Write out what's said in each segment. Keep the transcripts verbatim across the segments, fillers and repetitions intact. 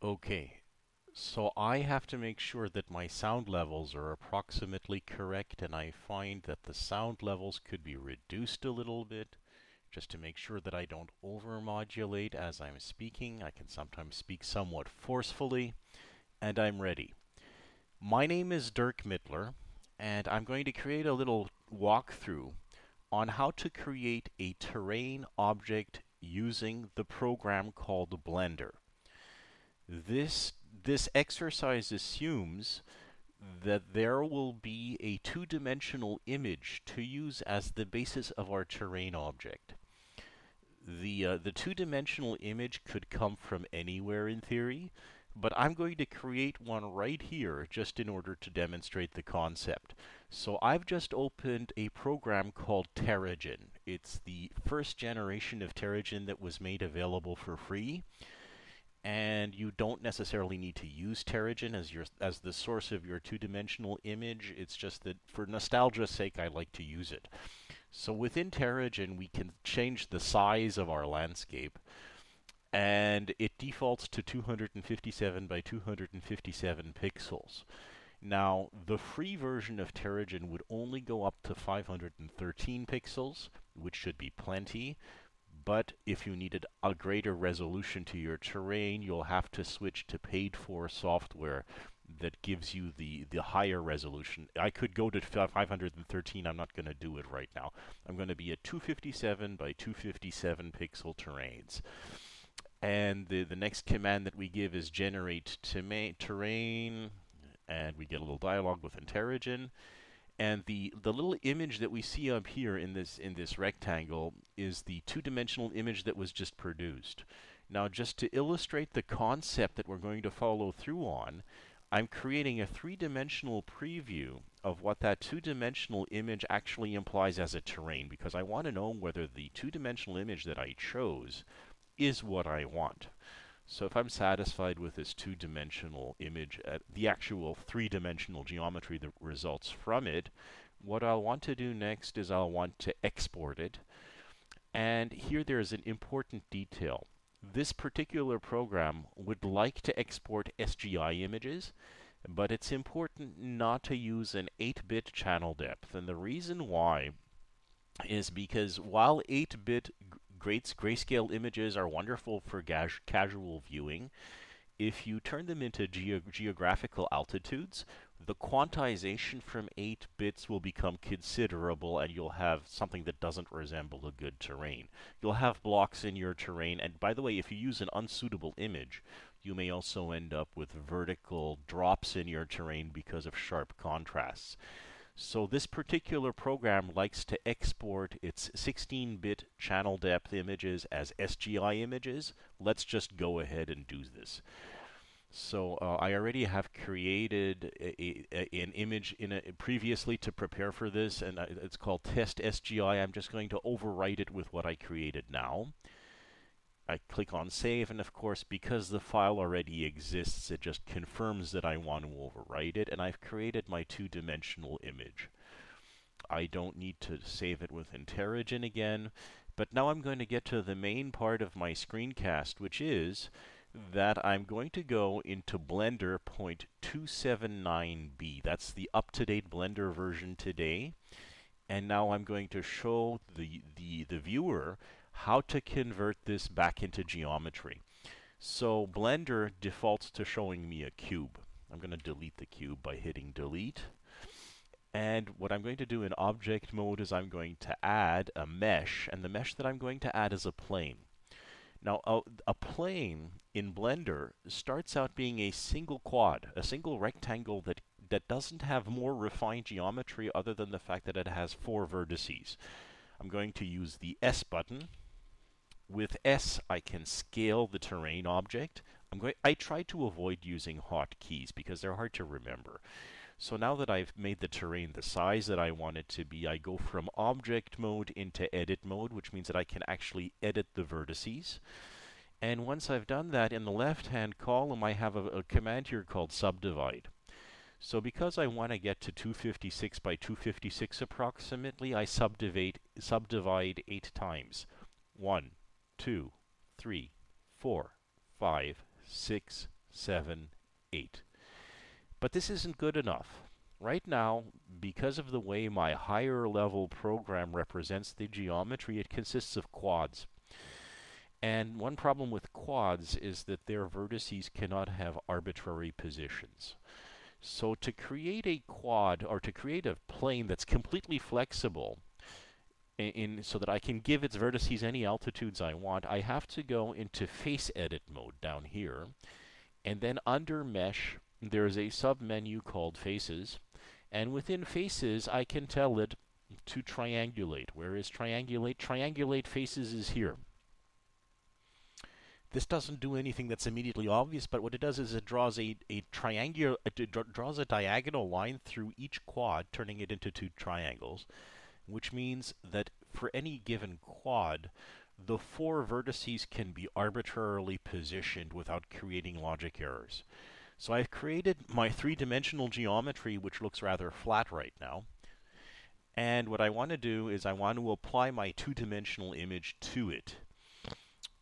Okay, so I have to make sure that my sound levels are approximately correct, and I find that the sound levels could be reduced a little bit just to make sure that I don't overmodulate as I'm speaking. I can sometimes speak somewhat forcefully, and I'm ready. My name is Dirk Mittler, and I'm going to create a little walkthrough on how to create a terrain object using the program called Blender. This, this exercise assumes that there will be a two-dimensional image to use as the basis of our terrain object. The, uh, the two-dimensional image could come from anywhere in theory, but I'm going to create one right here just in order to demonstrate the concept. So I've just opened a program called Terragen. It's the first generation of Terragen that was made available for free. And you don't necessarily need to use Terragen as your as the source of your two-dimensional image. It's just that for nostalgia's sake, I like to use it. So within Terragen, we can change the size of our landscape, and it defaults to two hundred fifty-seven by two hundred fifty-seven pixels. Now, the free version of Terragen would only go up to five hundred thirteen pixels, which should be plenty. But if you needed a greater resolution to your terrain, you'll have to switch to paid-for software that gives you the, the higher resolution. I could go to five hundred thirteen. I'm not going to do it right now. I'm going to be at two fifty-seven by two fifty-seven pixel terrains. And the, the next command that we give is generate terrain, and we get a little dialogue with Terragen. And the, the little image that we see up here in this, in this rectangle is the two-dimensional image that was just produced. Now, just to illustrate the concept that we're going to follow through on, I'm creating a three-dimensional preview of what that two-dimensional image actually implies as a terrain, because I want to know whether the two-dimensional image that I chose is what I want. So if I'm satisfied with this two-dimensional image, uh, the actual three-dimensional geometry that results from it, what I'll want to do next is I'll want to export it. And here there is an important detail. This particular program would like to export S G I images, but it's important not to use an eight bit channel depth. And the reason why is because while eight bit Great grayscale images are wonderful for casual viewing, if you turn them into geo geographical altitudes, the quantization from eight bits will become considerable, and you'll have something that doesn't resemble a good terrain. You'll have blocks in your terrain, and by the way, if you use an unsuitable image, you may also end up with vertical drops in your terrain because of sharp contrasts. So this particular program likes to export its sixteen bit channel depth images as S G I images. Let's just go ahead and do this. So uh, I already have created a, a, an image in a, previously to prepare for this, and it's called Test S G I. I'm just going to overwrite it with what I created now. I click on Save, and of course, because the file already exists, it just confirms that I want to overwrite it, and I've created my two-dimensional image. I don't need to save it within Terragen again, but now I'm going to get to the main part of my screencast, which is that I'm going to go into Blender two point two seven nine b. That's the up-to-date Blender version today. And now I'm going to show the, the, the viewer how to convert this back into geometry. So Blender defaults to showing me a cube. I'm going to delete the cube by hitting delete. And what I'm going to do in object mode is I'm going to add a mesh, and the mesh that I'm going to add is a plane. Now a, a plane in Blender starts out being a single quad, a single rectangle that that doesn't have more refined geometry other than the fact that it has four vertices. I'm going to use the S button. With S, I can scale the terrain object. I'm going, I try to avoid using hotkeys because they're hard to remember. So now that I've made the terrain the size that I want it to be, I go from object mode into edit mode, which means that I can actually edit the vertices. And once I've done that, in the left-hand column, I have a, a command here called subdivide. So because I want to get to two fifty-six by two fifty-six approximately, I subdivide, subdivide eight times. One, two, three, four, five, six, seven, eight. But this isn't good enough. Right now, because of the way my higher level program represents the geometry, it consists of quads. And one problem with quads is that their vertices cannot have arbitrary positions. So to create a quad, or to create a plane that's completely flexible, in, so that I can give its vertices any altitudes I want, I have to go into face edit mode down here, and then under mesh there is a sub-menu called faces, and within faces I can tell it to triangulate. Where is triangulate? Triangulate faces is here. This doesn't do anything that's immediately obvious, but what it does is it draws a, a triangular, it draws a diagonal line through each quad, turning it into two triangles, which means that for any given quad, the four vertices can be arbitrarily positioned without creating logic errors. So I've created my three-dimensional geometry, which looks rather flat right now. And what I want to do is I want to apply my two-dimensional image to it.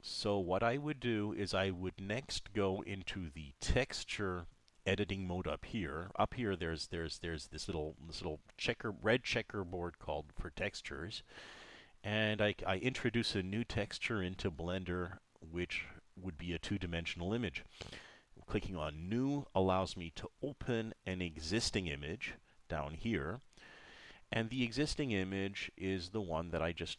So what I would do is I would next go into the texture editing mode up here. Up here there's there's there's this little this little checker red checkerboard called for textures, and I, I introduce a new texture into Blender, which would be a two-dimensional image. Clicking on New allows me to open an existing image down here, and the existing image is the one that I just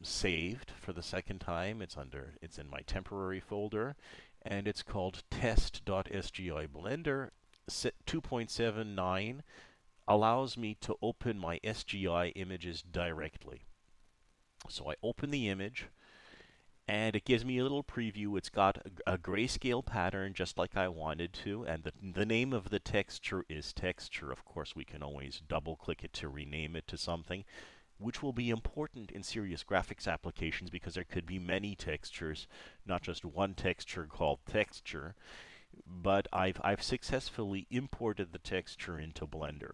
saved for the second time. It's under, it's in my temporary folder, and it's called test.sgi. Blender two point seven nine allows me to open my S G I images directly. So I open the image, and it gives me a little preview. It's got a, a grayscale pattern just like I wanted to, and the, the name of the texture is texture. Of course, we can always double click it to rename it to something, which will be important in serious graphics applications, because there could be many textures, not just one texture called texture. But I've, I've successfully imported the texture into Blender.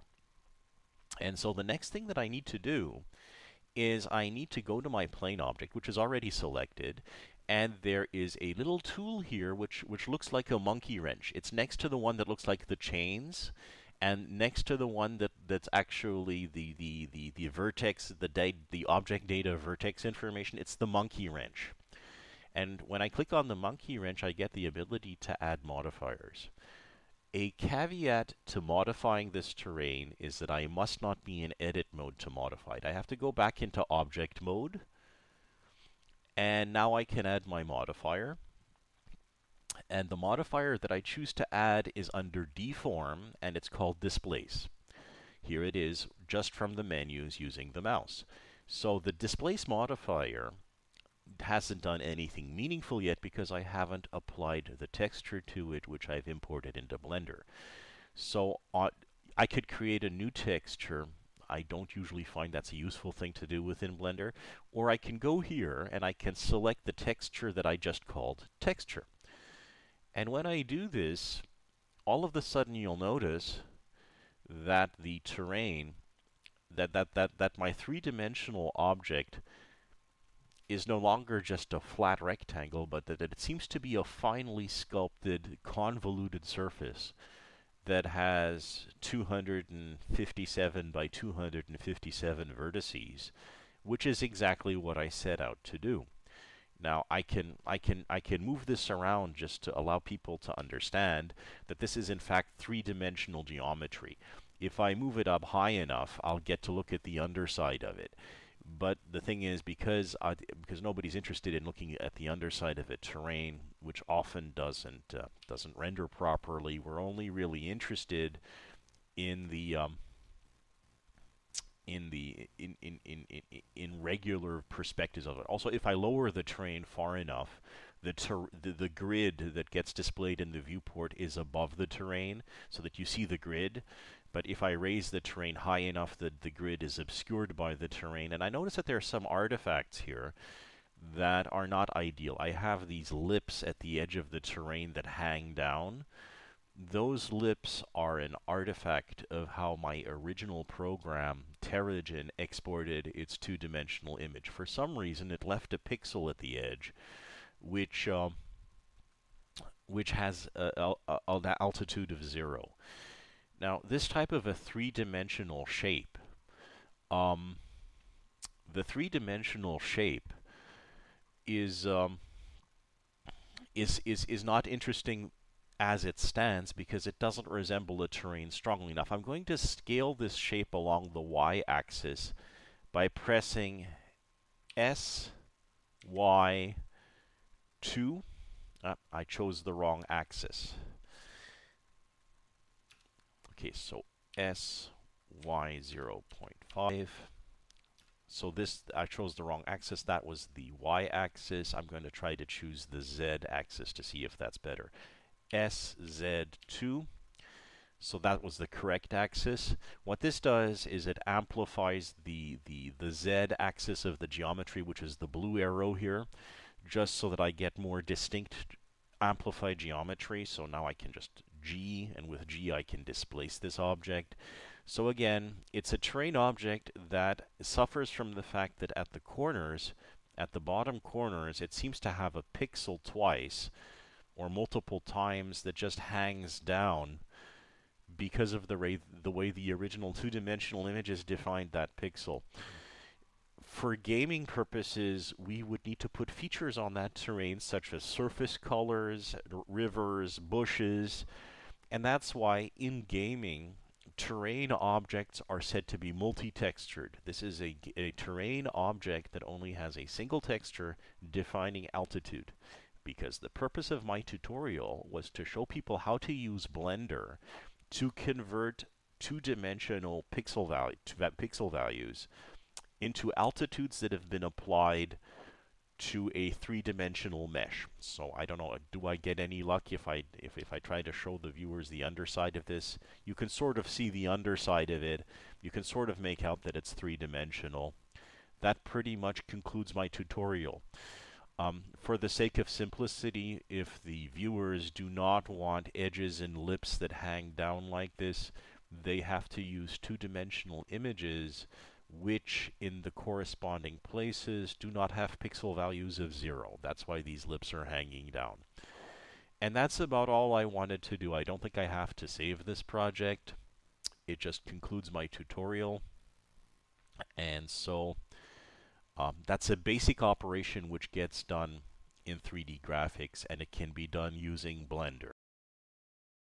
And so the next thing that I need to do is I need to go to my plane object, which is already selected, and there is a little tool here which, which looks like a monkey wrench. It's next to the one that looks like the chains, and next to the one that, that's actually the, the, the, the vertex, the, da the object data vertex information, it's the monkey wrench. And when I click on the monkey wrench, I get the ability to add modifiers. A caveat to modifying this terrain is that I must not be in edit mode to modify it. I have to go back into object mode, and now I can add my modifier. And the modifier that I choose to add is under deform, and it's called displace. Here it is, just from the menus using the mouse. So the displace modifier hasn't done anything meaningful yet because I haven't applied the texture to it, which I've imported into Blender. So uh, I could create a new texture. I don't usually find that's a useful thing to do within Blender. Or I can go here and I can select the texture that I just called texture. And when I do this, all of a sudden you'll notice that the terrain, that, that, that, that my three-dimensional object is no longer just a flat rectangle, but that it seems to be a finely sculpted, convoluted surface that has two hundred fifty-seven by two hundred fifty-seven vertices, which is exactly what I set out to do. Now I can I can I can move this around just to allow people to understand that this is in fact three-dimensional geometry. If I move it up high enough, I'll get to look at the underside of it. But the thing is, because uh, because nobody's interested in looking at the underside of a terrain, which often doesn't uh, doesn't render properly, we're only really interested in the um, in the in in, in in in regular perspectives of it. Also, if I lower the terrain far enough, the ter the, the grid that gets displayed in the viewport is above the terrain, so that you see the grid. But if I raise the terrain high enough, that the grid is obscured by the terrain. And I notice that there are some artifacts here that are not ideal. I have these lips at the edge of the terrain that hang down. Those lips are an artifact of how my original program, Terragen, exported its two-dimensional image. For some reason, it left a pixel at the edge, which, um, which has a, a, a, an altitude of zero. Now, this type of a three-dimensional shape, um, the three-dimensional shape is, um, is, is, is not interesting as it stands because it doesn't resemble the terrain strongly enough. I'm going to scale this shape along the y-axis by pressing S Y two. Ah, I chose the wrong axis. Okay, so S Y zero point five. So this, I chose the wrong axis. That was the y-axis. I'm going to try to choose the z-axis to see if that's better. S Z two. So that was the correct axis. What this does is it amplifies the, the, the z-axis of the geometry, which is the blue arrow here, just so that I get more distinct amplified geometry. So now I can just G, and with G I can displace this object. So again, it's a terrain object that suffers from the fact that at the corners, at the bottom corners, it seems to have a pixel twice or multiple times that just hangs down because of the, ra the way the original two-dimensional images defined that pixel. For gaming purposes, we would need to put features on that terrain such as surface colors, rivers, bushes, and that's why in gaming, terrain objects are said to be multi-textured. This is a, a terrain object that only has a single texture defining altitude. Because the purpose of my tutorial was to show people how to use Blender to convert two-dimensional pixel, value, pixel values into altitudes that have been applied to a three-dimensional mesh. So I don't know, do I get any luck if I, if, if I try to show the viewers the underside of this? You can sort of see the underside of it. You can sort of make out that it's three-dimensional. That pretty much concludes my tutorial. Um, for the sake of simplicity, if the viewers do not want edges and lips that hang down like this, they have to use two-dimensional images which in the corresponding places do not have pixel values of zero. That's why these lips are hanging down. And that's about all I wanted to do. I don't think I have to save this project. It just concludes my tutorial. And so Um, that's a basic operation which gets done in three D graphics, and it can be done using Blender.